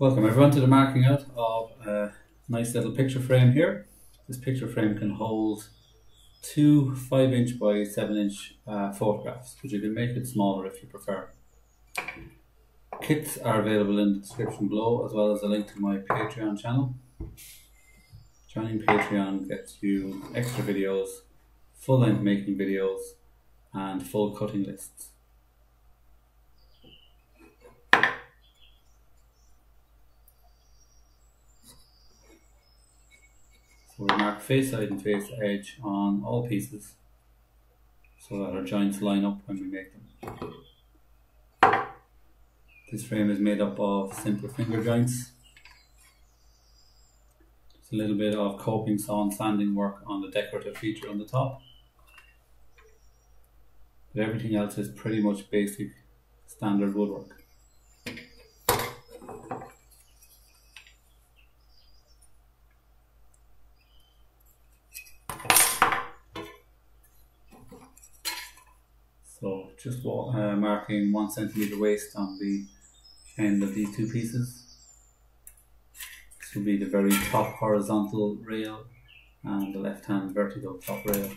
Welcome everyone to the marking out of a nice little picture frame here. This picture frame can hold two 5-inch by 7-inch photographs, but you can make it smaller if you prefer. Kits are available in the description below, as well as a link to my Patreon channel. Joining Patreon gets you extra videos, full length making videos and full cutting lists. We'll mark face side and face edge on all pieces so that our joints line up when we make them. This frame is made up of simple finger joints. There's a little bit of coping, saw and sanding work on the decorative feature on the top. But everything else is pretty much basic standard woodwork. So just marking 1 centimeter waist on the end of these two pieces. This will be the very top horizontal rail and the left hand vertical top rail.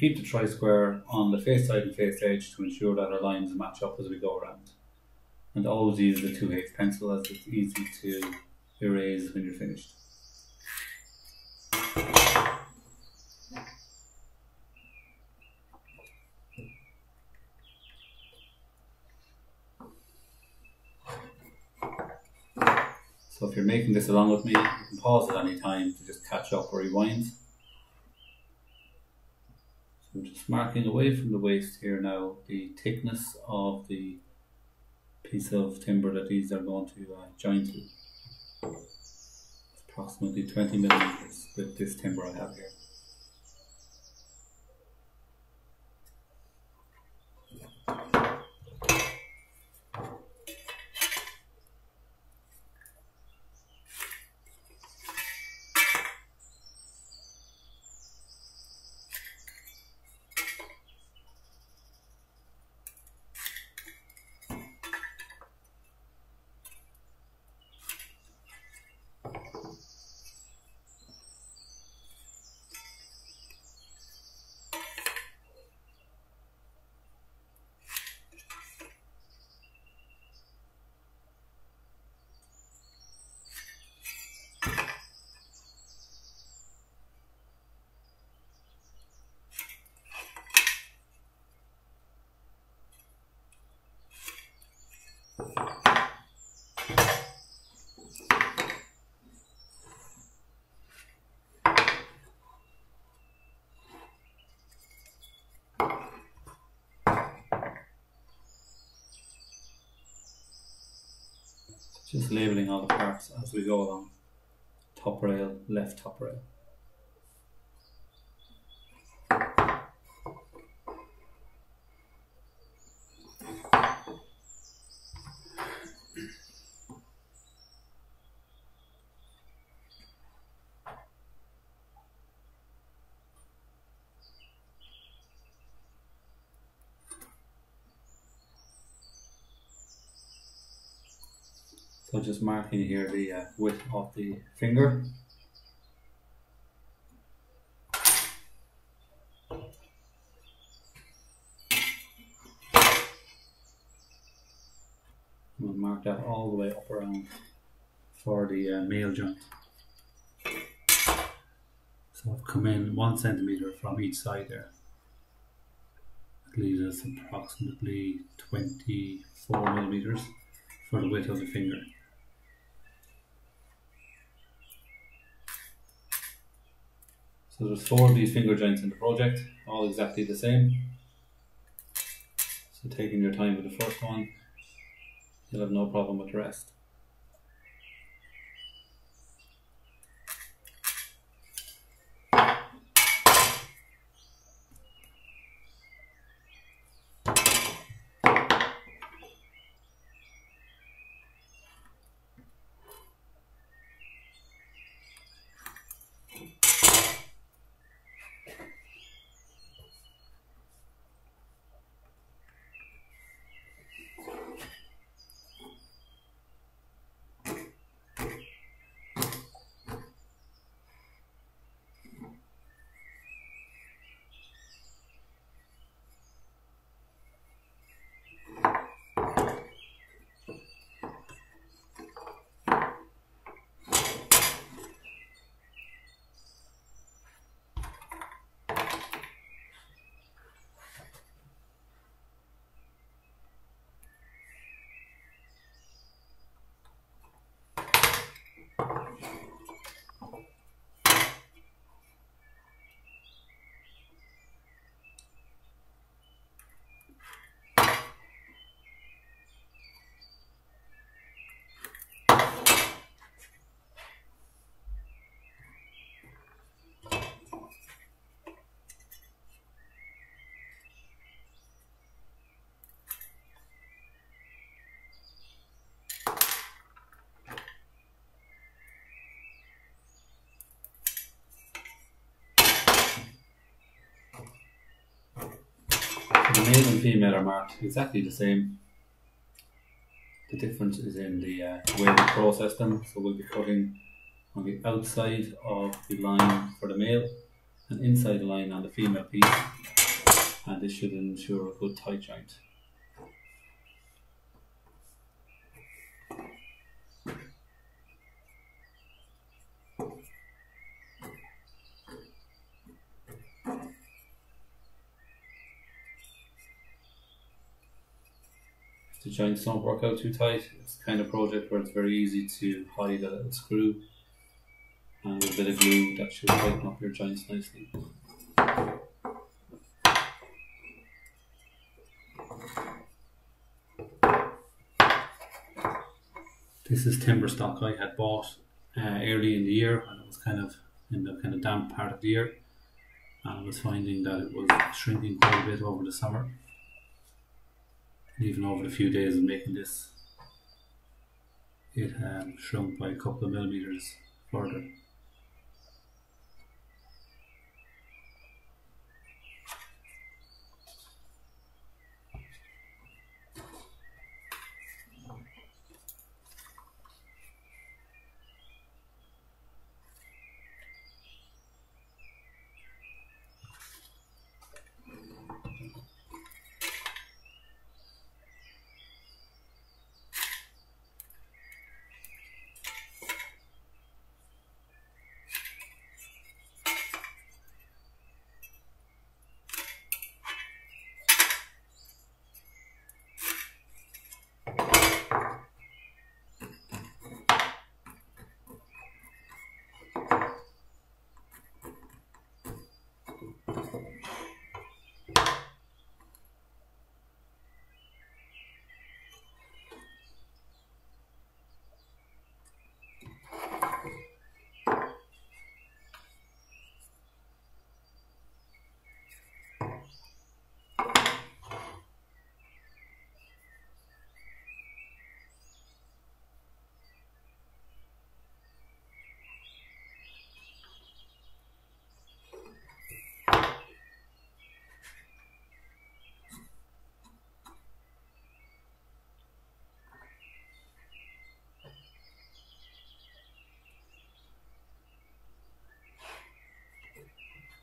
Keep the tri-square on the face side and face edge to ensure that our lines match up as we go around. And always use the 2/8 pencil, as it's easy to erase when you're finished. So if you're making this along with me, you can pause at any time to just catch up or rewind. I'm just marking away from the waist here now the thickness of the piece of timber that these are going to join to. It's approximately 20 millimeters with this timber I have here. Just labelling all the parts as we go along. Top rail, left top rail. So just marking here the width of the finger. We'll mark that all the way up around for the male joint. So I've come in 1 centimeter from each side there. That leaves us approximately 24 millimeters for the width of the finger. So there's 4 of these finger joints in the project, all exactly the same. So taking your time with the first one, you'll have no problem with the rest. The male and female are marked exactly the same. The difference is in the way we process them. So we'll be cutting on the outside of the line for the male and inside the line on the female piece, and this should ensure a good tight joint. The joints don't work out too tight. It's the kind of project where it's very easy to hide a little screw, and with a bit of glue that should tighten up your joints nicely. This is timber stock I had bought early in the year, and it was kind of in the kind of damp part of the year, and I was finding that it was shrinking quite a bit over the summer. Even over the few days of making this, it shrunk by a couple of millimeters further.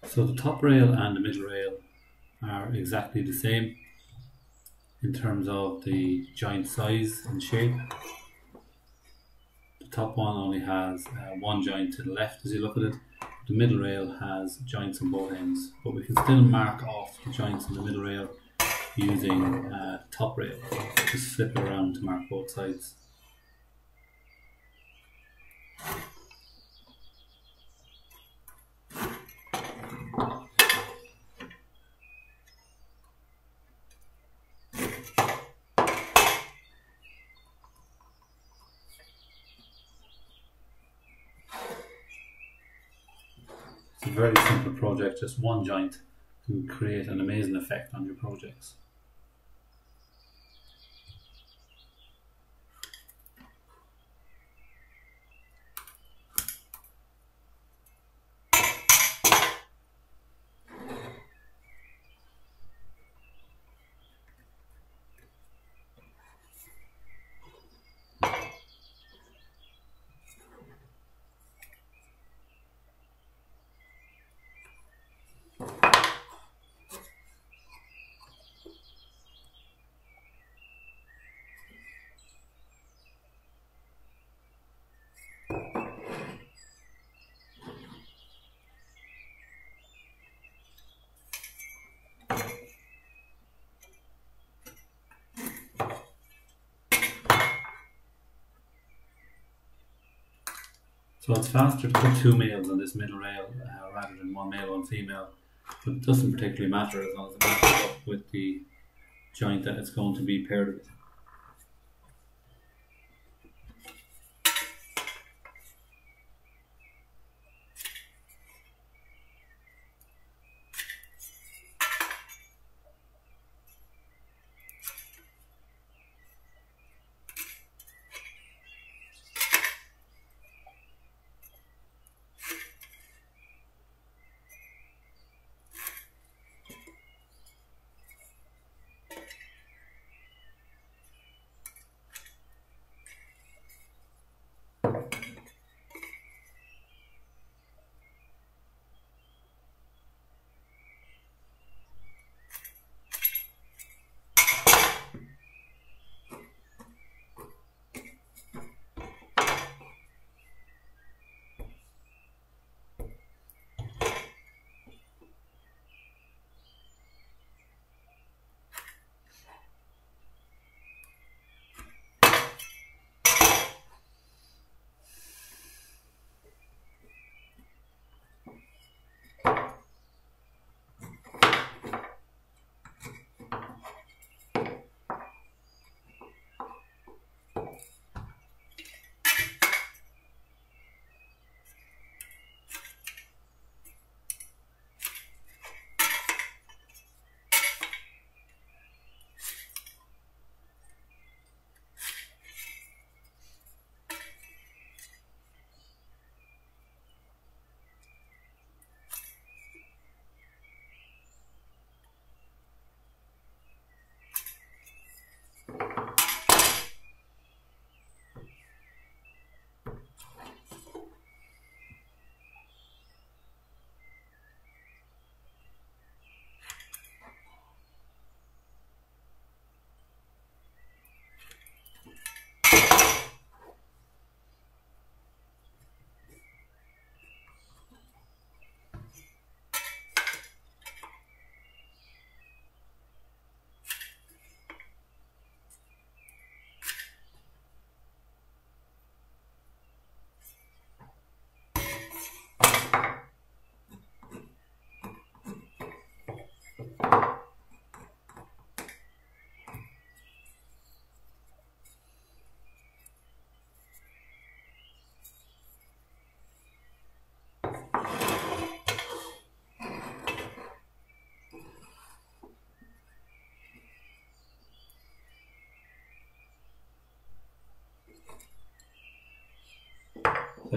So the top rail and the middle rail are exactly the same in terms of the joint size and shape. The top one only has one joint to the left as you look at it. The middle rail has joints on both ends, but we can still mark off the joints in the middle rail using top rail. Just flip it around to mark both sides. Very simple project, just one joint can create an amazing effect on your projects. So it's faster to put two males on this middle rail rather than one male, one female, but it doesn't particularly matter as long as it matches up with the joint that it's going to be paired with.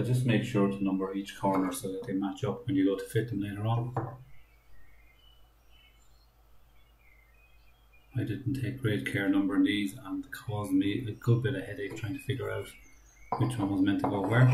but just make sure to number each corner so that they match up when you go to fit them later on. I didn't take great care numbering these, and it caused me a good bit of headache trying to figure out which one was meant to go where.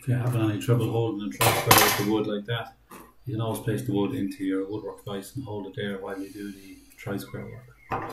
If you're having any trouble holding a truss bar with the wood like that, you can always place the wood into your woodwork vise and hold it there while you do the tri-square work.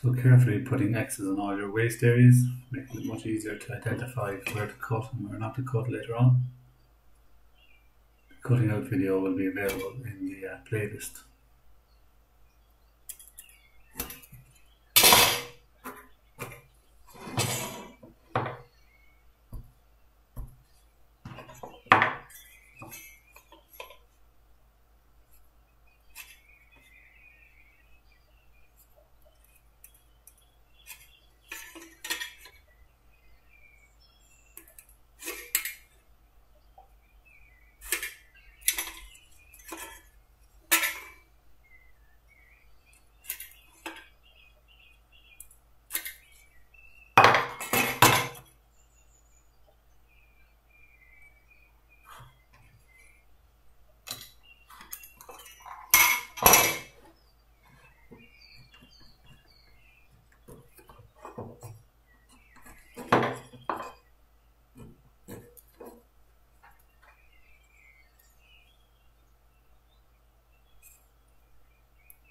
So carefully putting X's on all your waste areas, making it much easier to identify where to cut and where not to cut later on. The cutting out video will be available in the playlist.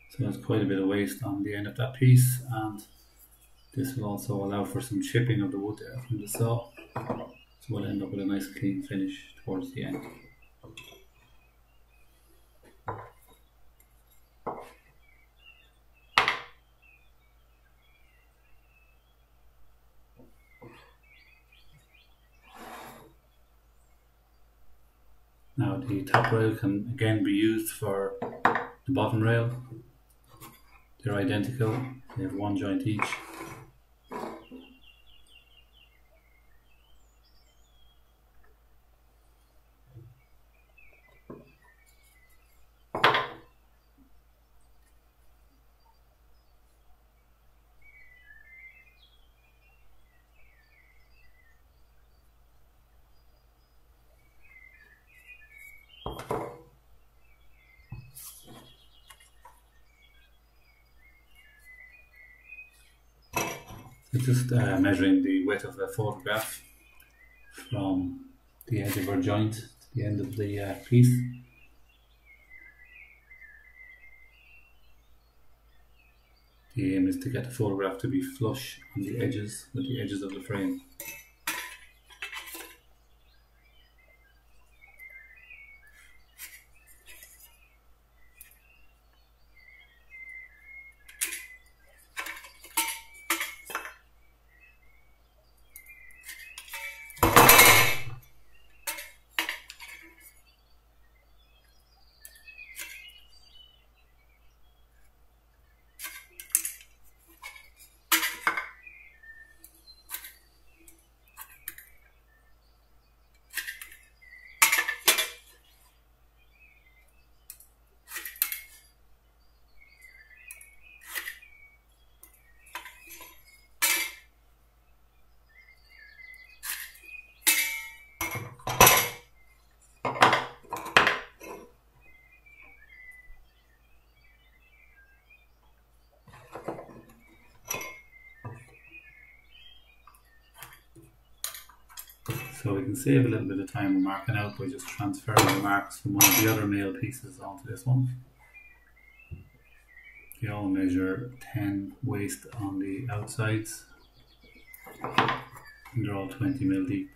So there's quite a bit of waste on the end of that piece, and this will also allow for some chipping of the wood there from the saw, so we'll end up with a nice clean finish towards the end. Now the top rail can again be used for the bottom rail. They're identical, they have one joint each. Just measuring the width of the photograph from the edge of our joint to the end of the piece. The aim is to get the photograph to be flush on the edges with the edges of the frame. So we can save a little bit of time marking out by just transferring the marks from one of the other male pieces onto this one. They all measure 10 waist on the outsides, and they're all 20 mil deep.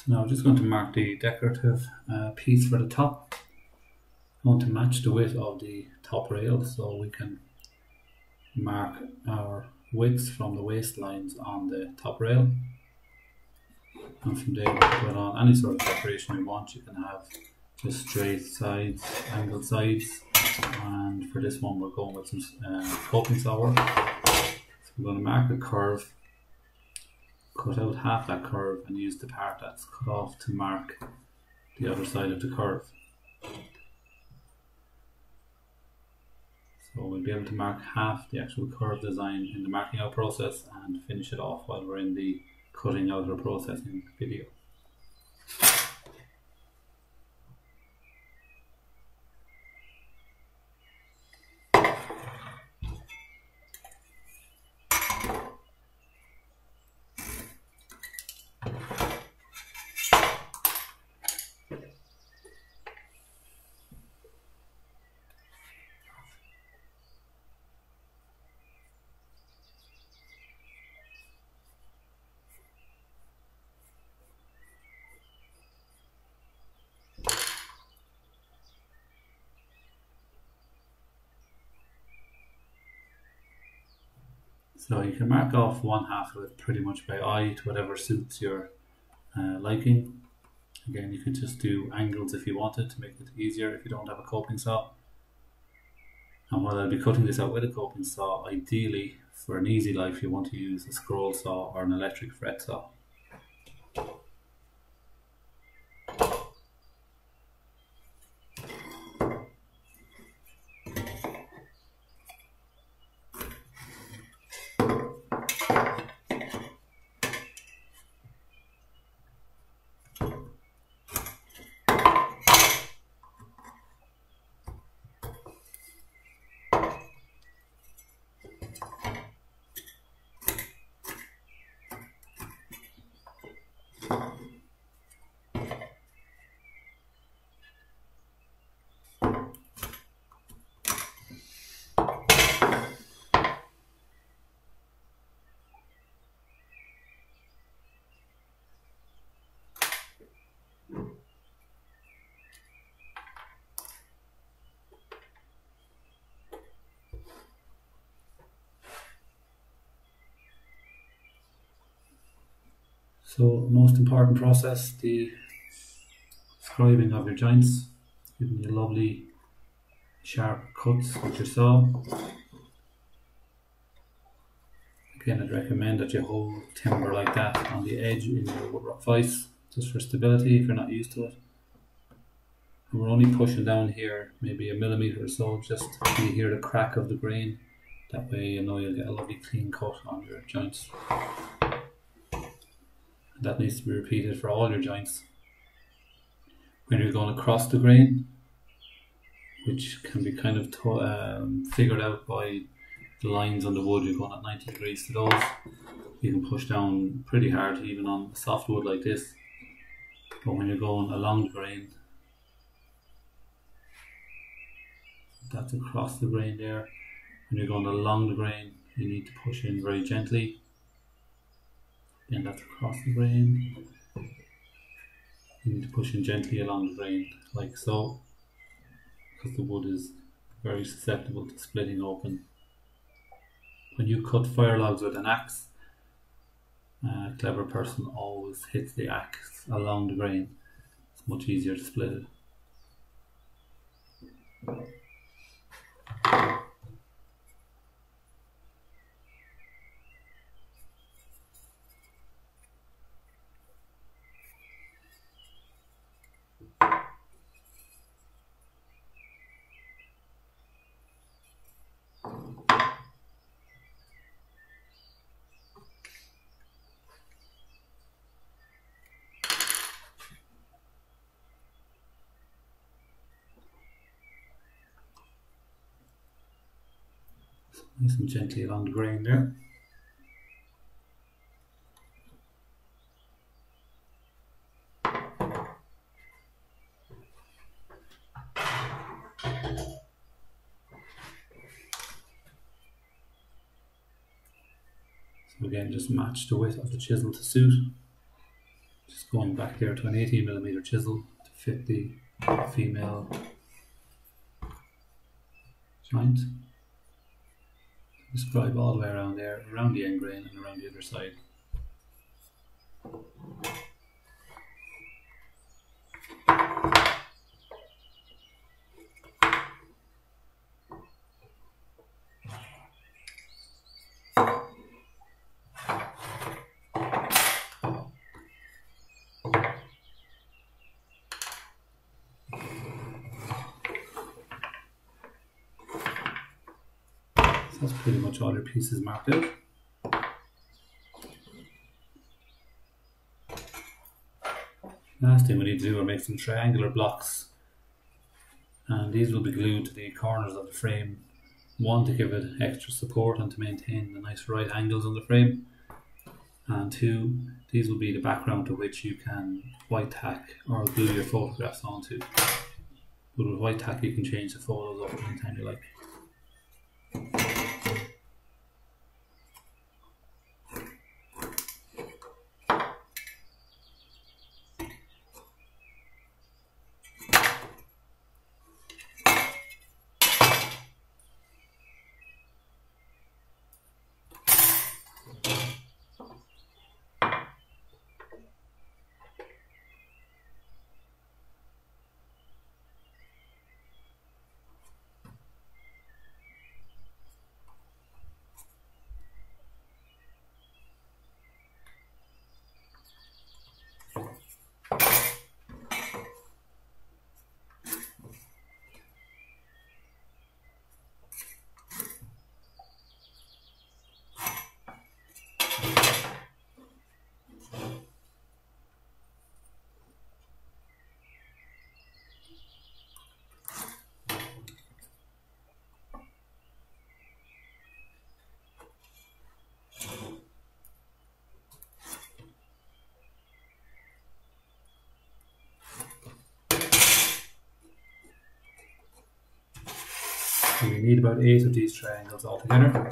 So now I'm just going to mark the decorative piece for the top. I want to match the width of the top rail, so we can mark our widths from the waistlines on the top rail. And from there we can put on any sort of decoration we want. You can have just straight sides, angled sides, and for this one we're going with some coping flower. So I'm going to mark a curve, cut out half that curve, and use the part that's cut off to mark the other side of the curve. So we'll be able to mark half the actual curve design in the marking out process and finish it off while we're in the cutting out or processing video. So you can mark off one half of it pretty much by eye to whatever suits your liking. Again, you could just do angles if you wanted to make it easier if you don't have a coping saw. And while I'll be cutting this out with a coping saw, ideally for an easy life you want to use a scroll saw or an electric fret saw. So most important process, the scribing of your joints, giving you lovely sharp cuts with your saw. Again, I'd recommend that you hold timber like that on the edge in your woodwork vise, just for stability if you're not used to it. And we're only pushing down here maybe 1 millimeter or so, just so you hear the crack of the grain. That way you know you'll get a lovely clean cut on your joints. That needs to be repeated for all your joints. When you're going across the grain, which can be kind of figured out by the lines on the wood, you're going at 90 degrees to those. You can push down pretty hard even on soft wood like this. But when you're going along the grain, that's across the grain there. When you're going along the grain, you need to push in very gently. And that's across the grain. You need to push in gently along the grain, like so, because the wood is very susceptible to splitting open. When you cut fire logs with an axe, a clever person always hits the axe along the grain. It's much easier to split it. Nice and gently along the grain there. So again, just match the width of the chisel to suit. just going back there to an 18mm chisel to fit the female joint. Scribe all the way around there, around the end grain and around the other side. That's pretty much all your pieces marked out. Last thing we need to do are make some triangular blocks, and these will be glued to the corners of the frame. One, to give it extra support and to maintain the nice right angles on the frame, and two, these will be the background to which you can white tack or glue your photographs onto. But with white tack you can change the photos up anytime you like. We need about 8 of these triangles altogether.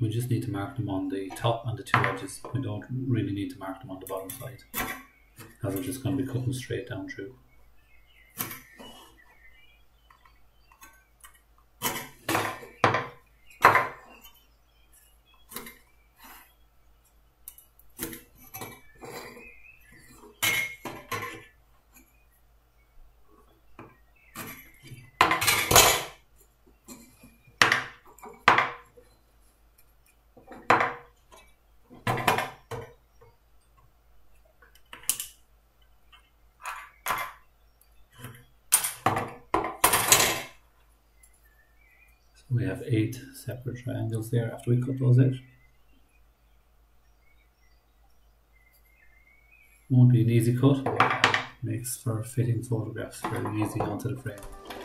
We just need to mark them on the top and the two edges. We don't really need to mark them on the bottom side, as we're just going to be cutting straight down through. We have 8 separate triangles there after we cut those out. Won't be an easy cut, makes for fitting photographs very easy onto the frame.